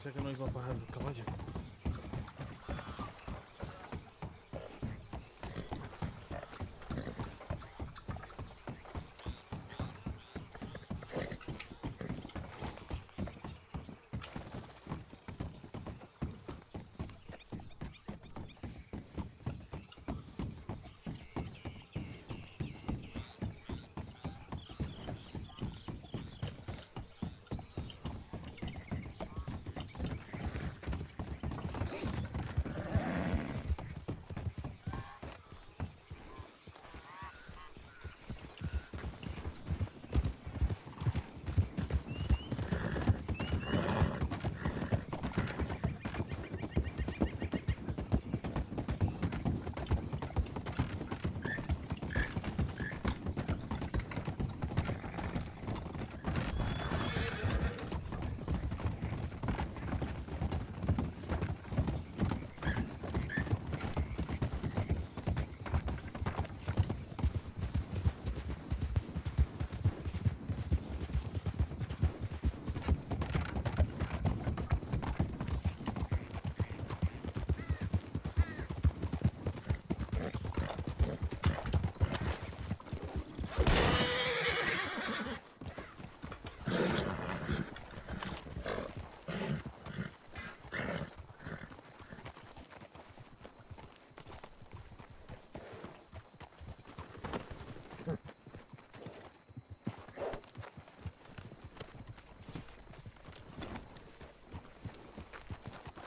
Pensé que no iba a bajar el caballo.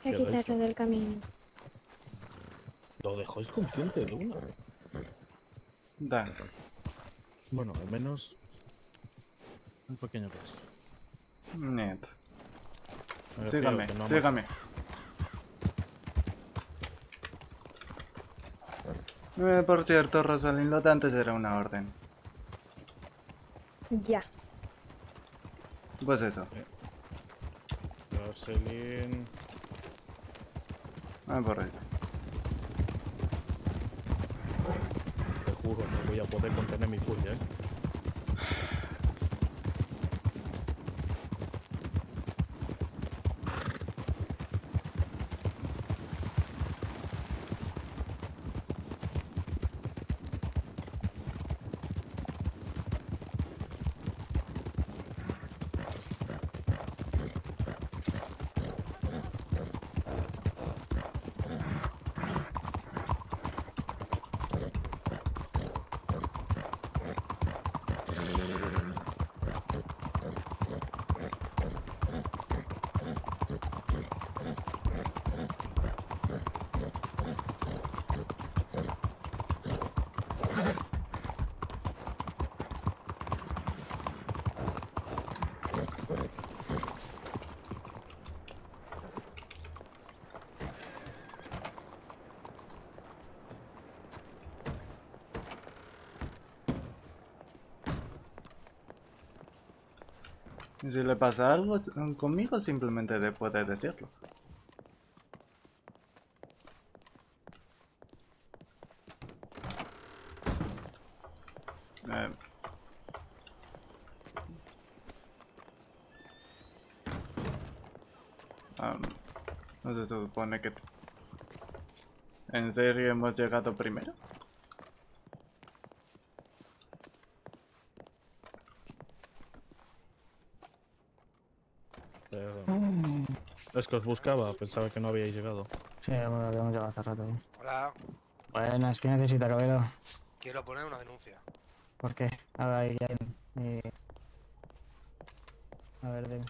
Voy a quitarlo del camino. Lo dejó inconsciente de una. Da. Bueno, al menos un pequeño paso. Neto. Sígame, no sígame. Por cierto, Rosalind, lo de antes era una orden. Ya. Pues eso. Rosalind... Ah, por ahí. Te juro, no voy a poder contener mi puño, ¿eh? Si le pasa algo conmigo, simplemente le puedes decirlo. No se supone que... ¿En serio hemos llegado primero? Es que os buscaba, pensaba que no habíais llegado. Sí, bueno, habíamos llegado hace rato. Hola. Buenas, ¿qué necesita, caballero? Quiero poner una denuncia. ¿Por qué? A ver, a ver, dime.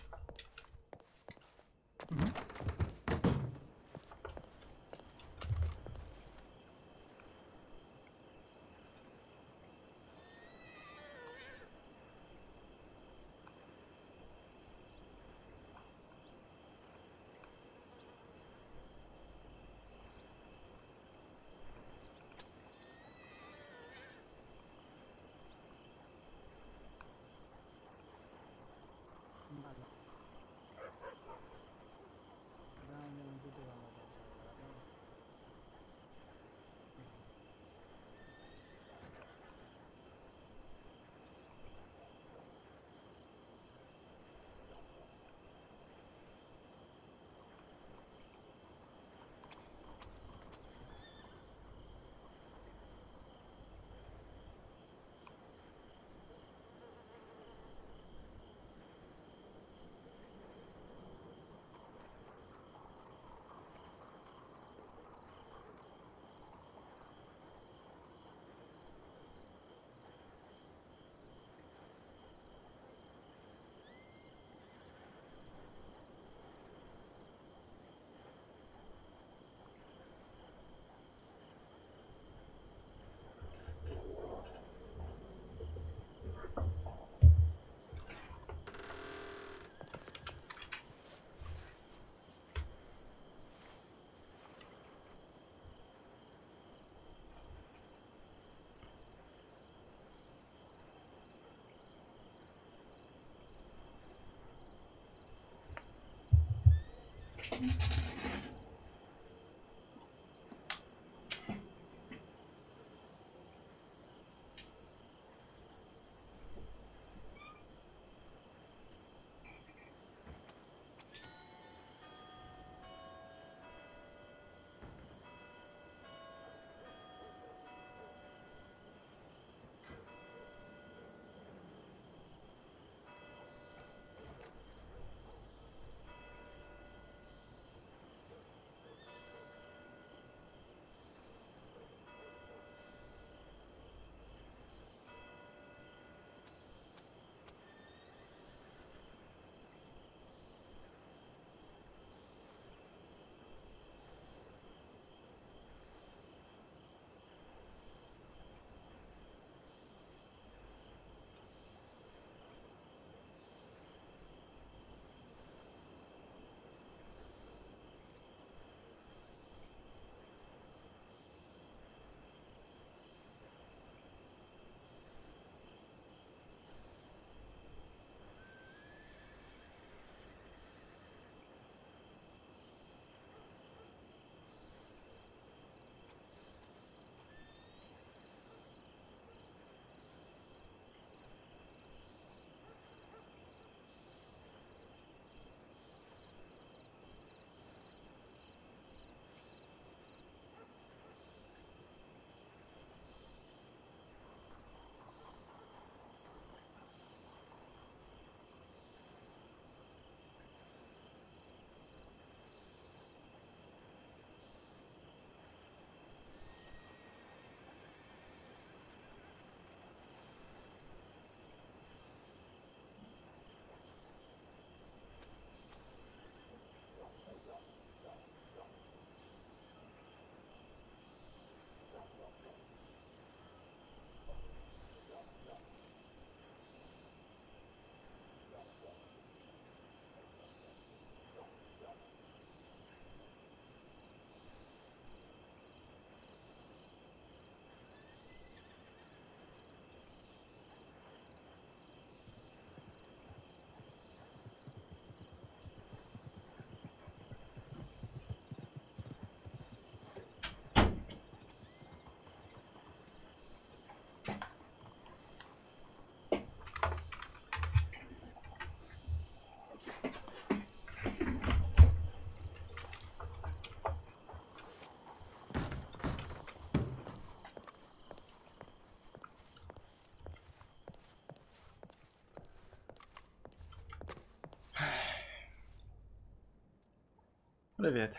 Привет.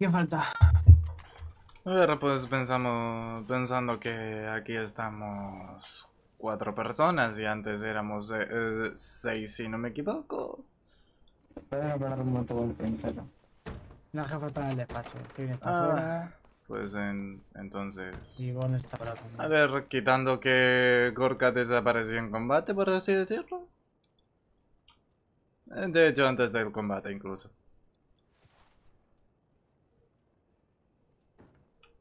¿Qué falta? Bueno, pues pensando que aquí estamos 4 personas y antes éramos 6, si no me equivoco. Voy a hablar un momento con el pincel. La jefa está en el despacho, Finn está fuera. Pues entonces... Ivonne está para comer. A ver, quitando que Gorka desapareció en combate, por así decirlo. De hecho, antes del combate incluso.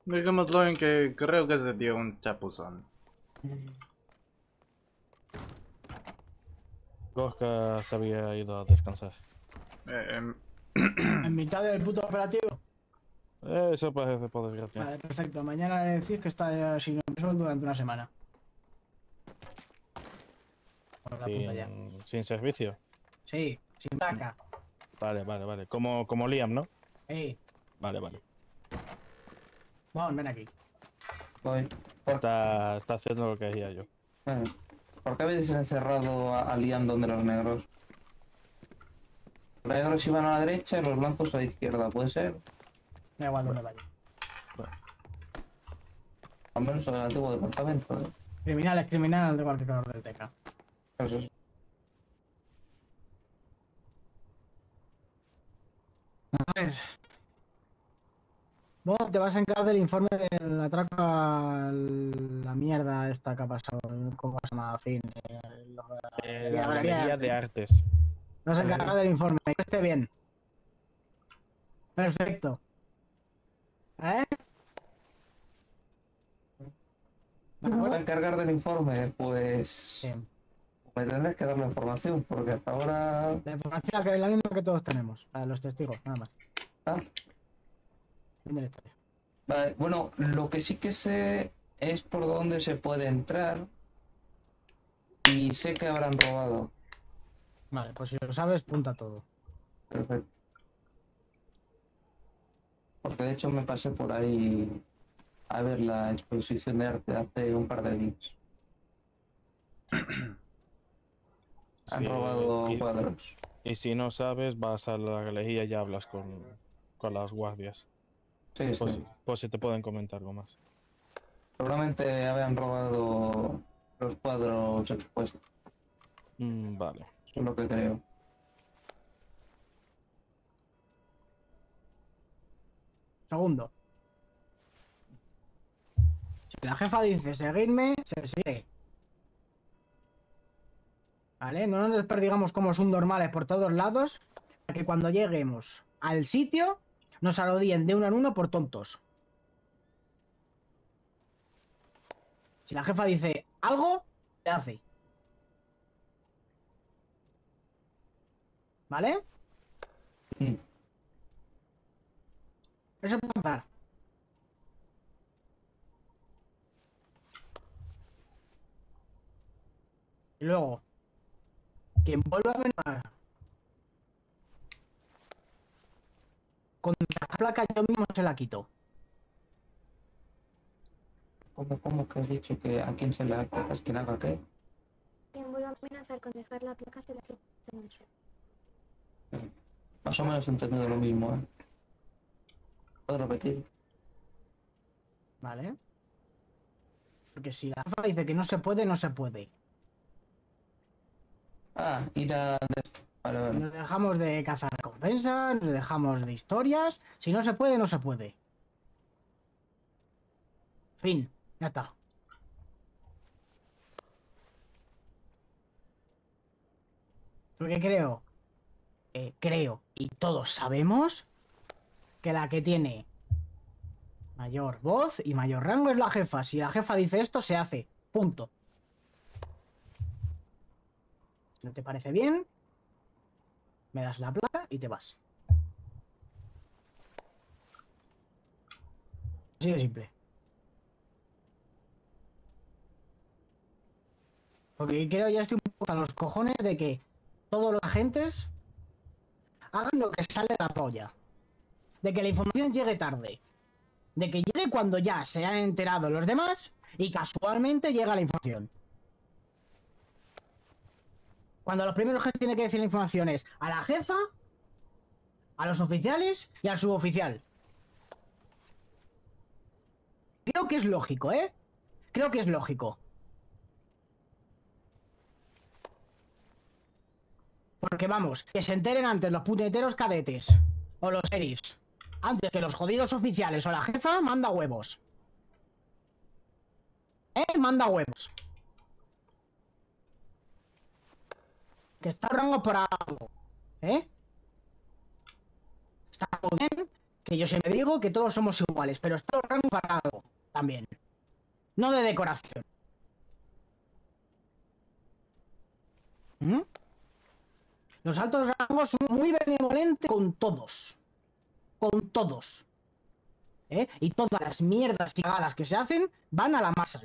Dejémoslo en que creo que se dio un chapuzón. Gorka se había ido a descansar. ¿En mitad del puto operativo? Eso parece, por desgracia. Vale, perfecto. Mañana le decís que está sin sol durante una semana. ¿Sin servicio? Sí, sin vaca. Vale. Como Liam, ¿no? Sí. Vale. Vamos, ven aquí. Voy. Está haciendo lo que hacía yo. ¿Por qué habéis encerrado a Liam donde los negros? Los negros iban a la derecha y los blancos a la izquierda, ¿puede ser? Me da igual donde vaya. Al menos en el antiguo departamento, ¿eh? Criminal es criminal de cualquier color del teca. Eso es. A ver. Vos te vas a encargar del informe del atraco a la mierda esta que ha pasado. ¿Cómo se llama? Fin. La Galería de Artes. Vas a encargar del informe. Que esté bien. Perfecto. ¿Eh? Me voy a encargar del informe, pues... Sí. Me tendrás que dar la información, porque hasta ahora... La información es la misma que todos tenemos, a los testigos, nada más. Ah. Vale, bueno, lo que sí que sé es por dónde se puede entrar y sé que habrán robado. Vale, pues si lo sabes, punta todo. Perfecto. Porque de hecho me pasé por ahí a ver la exposición de arte hace un par de días. Han robado cuadros. Y si no sabes, vas a la galería y hablas con las guardias. Sí, pues, sí. Pues si te pueden comentar algo más. Seguramente habían robado los cuadros expuestos. Vale. Eso es lo que creo. Segundo. Si la jefa dice seguirme, se sigue. ¿Vale? No nos desperdigamos como subnormales por todos lados, para que cuando lleguemos al sitio nos arrodillen de uno en uno por tontos. Si la jefa dice algo, se hace. ¿Vale? Sí. Eso puede pasar. Y luego... quien vuelva a amenazar con la placa, yo mismo se la quito. ¿Cómo que has dicho que a quién se la quitas? ¿Quién haga qué? Quien vuelva a amenazar con dejar la placa se la quita. Más o menos he entendido lo mismo, ¿eh? ¿Puedo repetir? Vale. Porque si la jefa dice que no se puede, no se puede. Ah, ir a... Vale. Nos dejamos de cazar recompensas, nos dejamos de historias. Si no se puede, no se puede. Fin, ya está. Porque creo, y todos sabemos, que la que tiene mayor voz y mayor rango es la jefa. Si la jefa dice esto, se hace. Punto. ¿No te parece bien? Me das la placa y te vas. Así de simple. Porque creo ya estoy un poco a los cojones de que todos los agentes hagan lo que sale de la polla. De que la información llegue tarde. De que llegue cuando ya se han enterado los demás y casualmente llega la información. Cuando los primeros que tiene que decir la información es a la jefa, a los oficiales y al suboficial. Creo que es lógico, ¿eh? Creo que es lógico. Porque vamos, que se enteren antes los puñeteros cadetes o los sheriffs. Antes que los jodidos oficiales o la jefa, manda huevos. Manda huevos. Que está rango por algo, ¿eh? Está bien, que yo siempre digo que todos somos iguales, pero está rango para algo también. No de decoración. ¿Mm? Los altos rangos son muy benevolentes con todos. Con todos. ¿Eh? Y todas las mierdas y galas que se hacen van a la masa.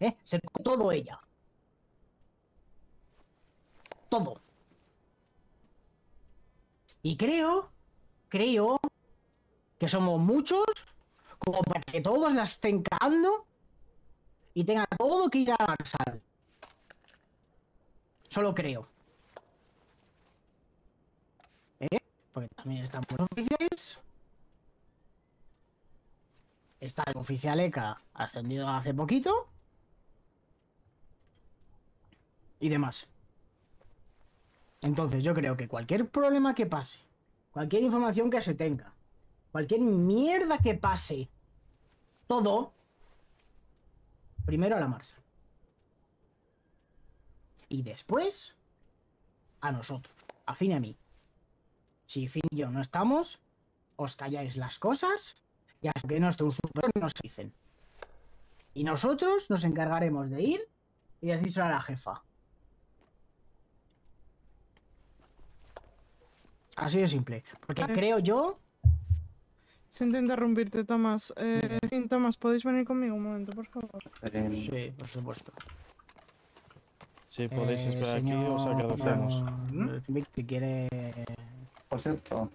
¿Eh? Se con todo ella. Todo. Y creo que somos muchos como para que todos la estén cagando y tengan todo que ir a Marsal. Solo creo. porque también están por oficiales. Está el oficial ECA ascendido hace poquito. Y demás. Entonces yo creo que cualquier problema que pase, cualquier información que se tenga, cualquier mierda que pase, todo, primero a la Marsa. Y después a nosotros, a Finn y a mí. Si Finn y yo no estamos, os calláis las cosas y hasta que no esté un super no se dicen. Y nosotros nos encargaremos de ir y decírselo a la jefa. Así de simple. Porque creo yo... Siento interrumpirte, Tomás. Tomás, ¿podéis venir conmigo un momento, por favor? Sí, por supuesto. Sí, podéis esperar aquí, os agradecemos. Victor, ¿quiere...? Por cierto,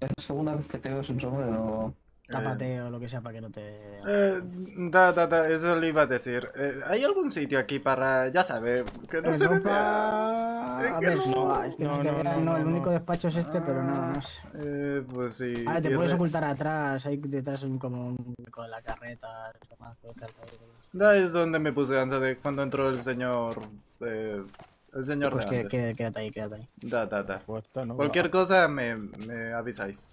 es la segunda vez que te veo sin sombrero. Tápate o lo que sea para que no te... eso le iba a decir. ¿Hay algún sitio aquí para...? Ya sabes, que no se vea... A ver, no, es que no te vean, no, el único despacho es este, pero nada más. Pues sí... Ah, te puedes ocultar atrás, ahí detrás como un... con la carreta... Da, es donde me puse antes de cuando entró el señor... El señor pues de que, quédate ahí, quédate ahí. Cualquier cosa me avisáis.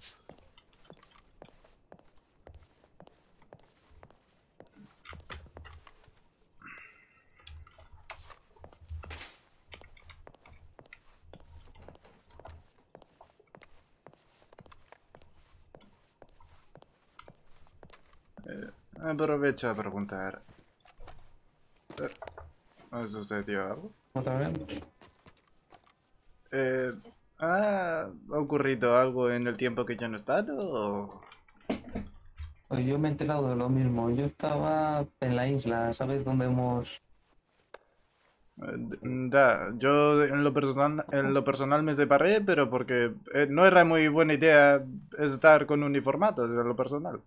Aprovecho a preguntar. ¿Sucedió algo? ¿Otra vez? ¿Ha ocurrido algo en el tiempo que yo no he estado? ¿O? Pues yo me he enterado de lo mismo. Yo estaba en la isla, ¿sabes dónde hemos...? Yo en lo personal me separé, pero porque no era muy buena idea estar con uniformados en lo personal.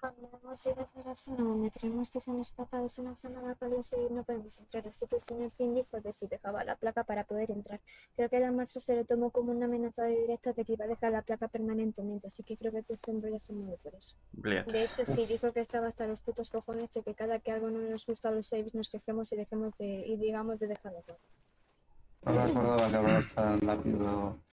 Cuando hemos llegado a la zona, creemos que se han escapado. Es una zona en la cual no podemos entrar, así que el señor Finn dijo que si dejaba la placa para poder entrar. Creo que la marcha se lo tomó como una amenaza de directa de que iba a dejar la placa permanentemente, así que creo que tu sombrero fue muy por eso. De hecho, sí, dijo que estaba hasta los putos cojones de que cada que algo no nos gusta a los saves nos quejemos y dejemos de, digamos, de dejarlo todo. No me acordaba que ahora está rápido.